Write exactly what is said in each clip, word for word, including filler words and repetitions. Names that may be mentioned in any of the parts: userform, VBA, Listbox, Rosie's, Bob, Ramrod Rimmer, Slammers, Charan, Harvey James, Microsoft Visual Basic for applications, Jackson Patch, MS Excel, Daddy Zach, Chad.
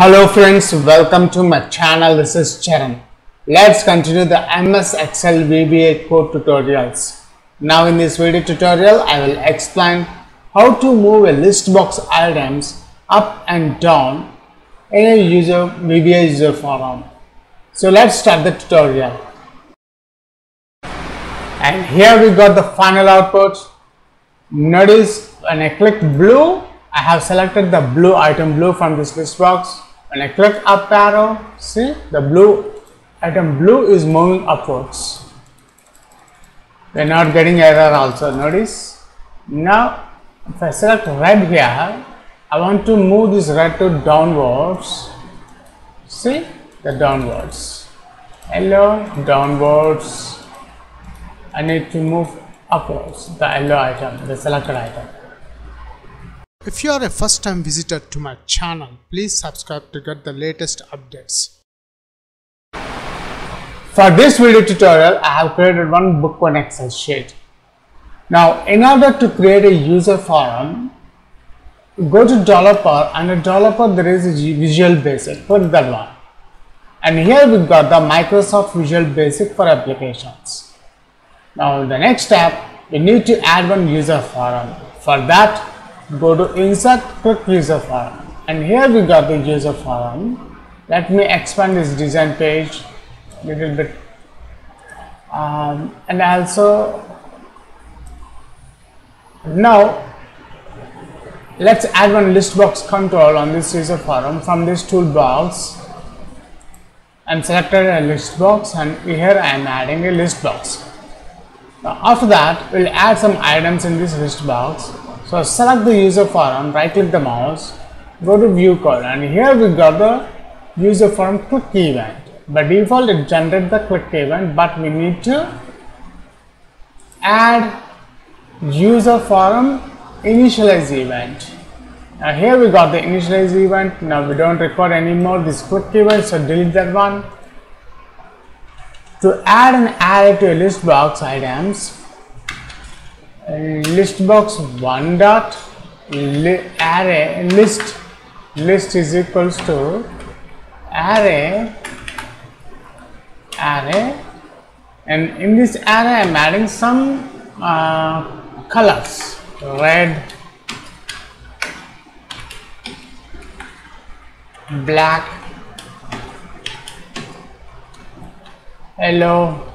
Hello friends, welcome to my channel. This is Charan. Let's continue the M S Excel V B A code tutorials. Now in this video tutorial, I will explain how to move a list box items up and down in a user V B A user forum. So let's start the tutorial. And here we got the final output. Notice when I click blue, I have selected the blue item blue from this list box. When I click up arrow, see the blue item blue is moving upwards. We are not getting error also, notice. Now if I select red here, I want to move this red to downwards. See the downwards. Yellow downwards. I need to move upwards the yellow item, the selected item. If you are a first time visitor to my channel, please subscribe to get the latest updates. For this video tutorial, I have created one book one Excel sheet. Now in order to create a user forum, go to developer, and in developer there is a Visual Basic, put that one. And here we got the Microsoft Visual Basic for applications. Now the next step, we need to add one user forum. For that, go to insert, click user forum, and here we got the user forum. Let me expand this design page a little bit, um, and also now let's add one list box control on this user forum from this toolbox. I'm selected a list box, and here I am adding a list box. Now after that, we'll add some items in this list box. So select the user forum, right click the mouse, go to view code, and here we got the user forum click event. By default it generates the click event, but we need to add user forum initialize event. Now here we got the initialize event. Now we don't record anymore this click event, so delete that one. To add an array to a list box items, list box one dot li array list list is equals to array array, and in this array I'm adding some uh, colors, red, black, yellow,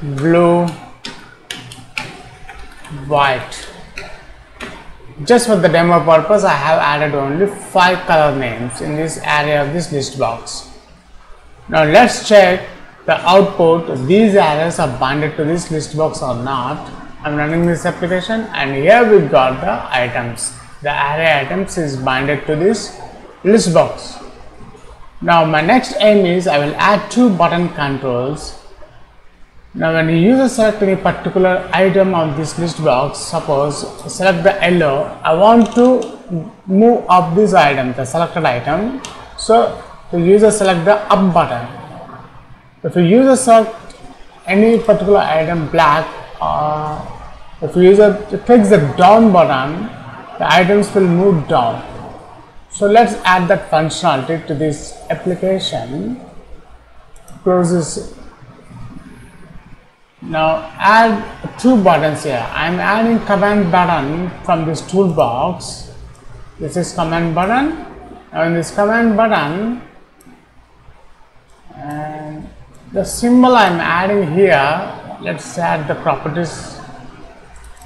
blue, white. Just for the demo purpose, I have added only five color names in this array of this list box. Now let's check the output, these arrays are binded to this list box or not. I'm running this application, and here we got the items. The array items is binded to this list box. Now my next aim is I will add two button controls. Now when you user select any particular item on this list box, suppose select the yellow, I want to move up this item, the selected item. So the user select the up button. If you user select any particular item black, uh, if you user clicks the down button, the items will move down. So let's add that functionality to this application. Close this. Now add two buttons here. I am adding command button from this toolbox. This is command button. Now in this command button, and the symbol I am adding here, let's add the properties.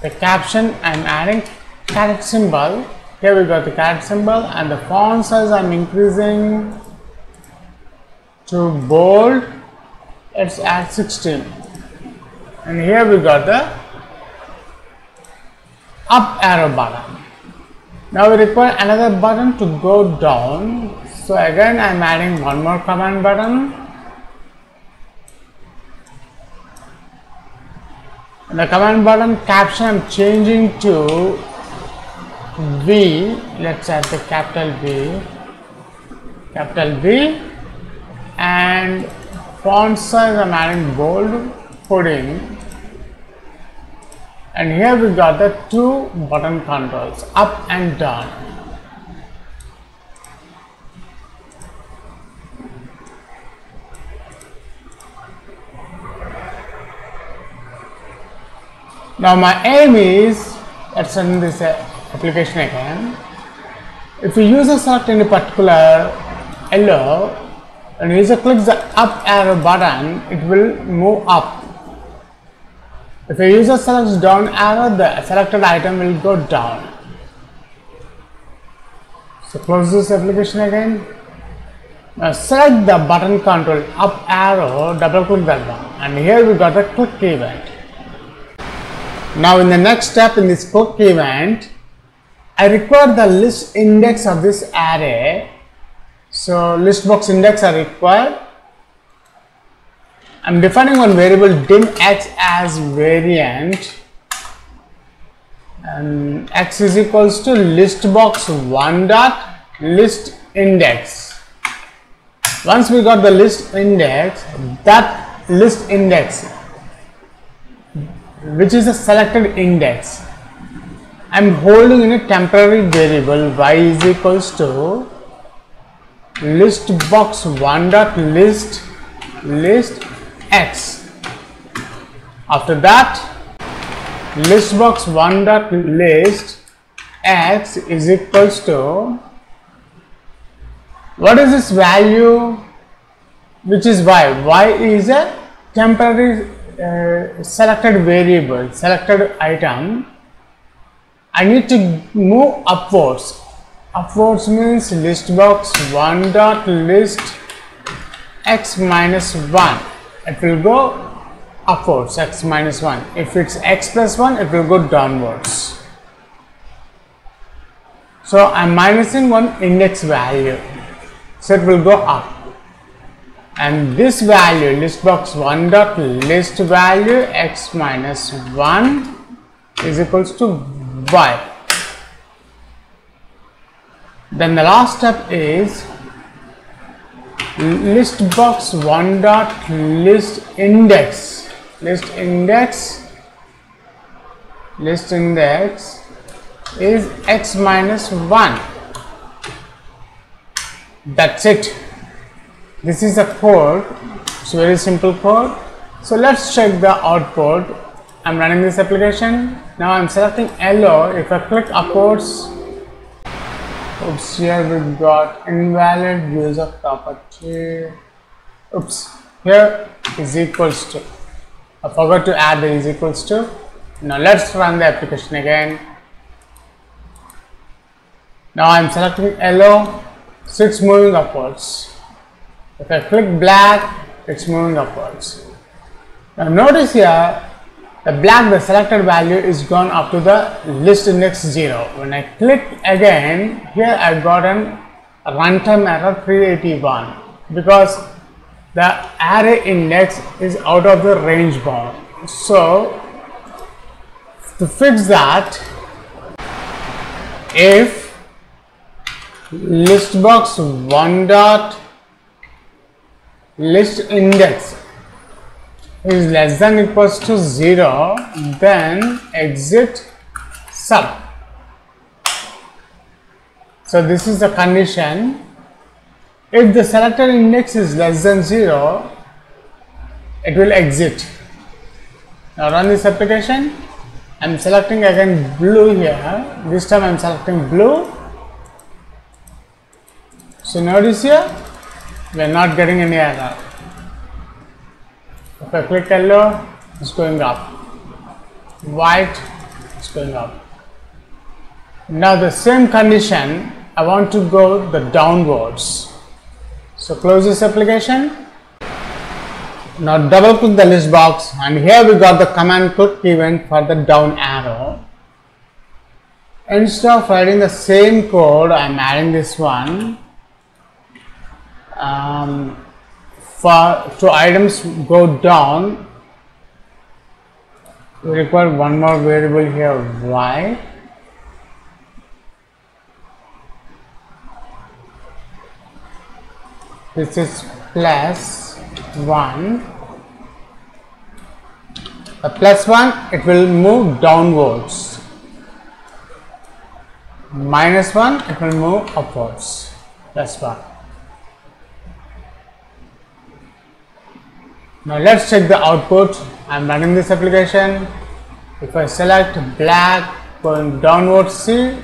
The caption I am adding caret symbol. Here we got the caret symbol, and the font size I am increasing to bold. Let's add sixteen. And here we got the up arrow button. Now we require another button to go down. So again I am adding one more command button. And the command button caption I am changing to V. Let's add the capital V. Capital V. And font size I am adding bold. Coding. And here we got the two button controls, up and down. Now my aim is, let's run this application again. If a user selects any particular yellow and user clicks the up arrow button, it will move up. If a user selects down arrow, the selected item will go down. So close this application again. Now select the button control up arrow, double click that one, and here we got a click event. Now in the next step, in this click event, I require the list index of this array. So list box index are required. I'm defining one variable dim x as variant, and x is equals to listbox one dot list index. Once we got the list index, that list index, which is a selected index, I'm holding in a temporary variable y is equals to listbox one dot list list x. After that, listbox one dot list x is equals to, what is this value, which is y? Y is a temporary uh, selected variable, selected item. I need to move upwards. Upwards means listbox one dot list x minus one. It will go upwards, x minus one. If it's x plus one, it will go downwards. So I'm minusing one index value, so it will go up. And this value, listbox one dot list value x minus one is equals to y. Then the last step is listbox one dot list index list index list index is x minus one. That's it. This is a code. It's a very simple code. So let's check the output. I'm running this application. Now I'm selecting yellow. If I click upwards, oops, here we got invalid user property. Oops, here is equals to. I forgot to add the is equals to. Now let's run the application again. Now I'm selecting yellow, so it's moving upwards. If I click black, it's moving upwards. Now notice here, the black, the selected value is gone up to the list index zero. When I click again, here I got an runtime error three eighty-one because the array index is out of the range bound. So to fix that, if listbox one dot list index is less than or equals to zero, then exit sub. So this is the condition. If the selected index is less than zero, it will exit. Now run this application. I'm selecting again blue here. This time I'm selecting blue. So notice here, we are not getting any error. If I click yellow, it's going up. White, it's going up. Now the same condition, I want to go the downwards. So close this application. Now double click the list box, and here we got the command click event for the down arrow. Instead of writing the same code, I am adding this one. Um, For two items go down, we require one more variable here, y. This is plus one. A plus one, it will move downwards. Minus one, it will move upwards. Plus one. Now let's check the output. I'm running this application. If I select black, going downwards, see.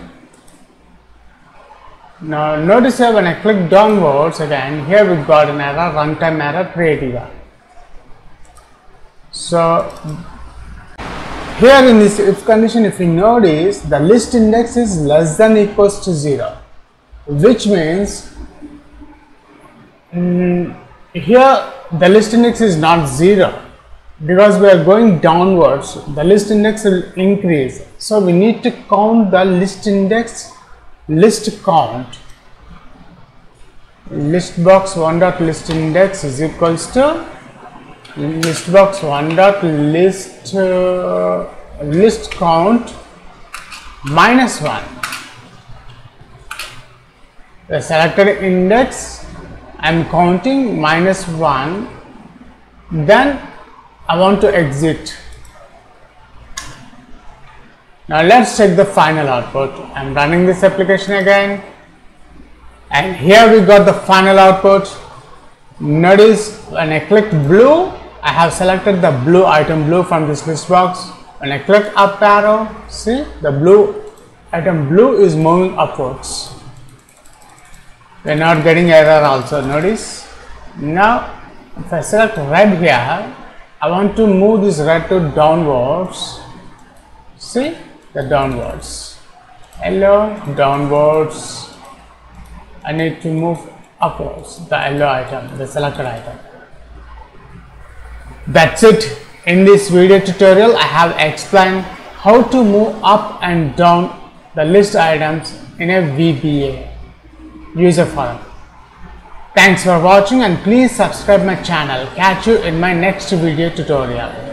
Now notice here when I click downwards again, here we got an error, runtime error created. So here in this if condition, if you notice, the list index is less than equals to zero, which means mm, here the list index is not zero. Because we are going downwards, the list index will increase. So we need to count the list index, list count. Listbox one dot list index is equals to listbox one dot list uh, list count minus one. The selected index I am counting minus one. Then I want to exit. Now let's check the final output. I am running this application again, and here we got the final output. Notice when I clicked blue, I have selected the blue item blue from this list box. When I click up arrow, see the blue item blue is moving upwards. We are not getting error also, notice. Now if I select red here, I want to move this red to downwards, see the downwards, yellow downwards, I need to move upwards the yellow item, the selected item. That's it. In this video tutorial I have explained how to move up and down the list items in a V B A user forum. Thanks for watching and please subscribe my channel. Catch you in my next video tutorial.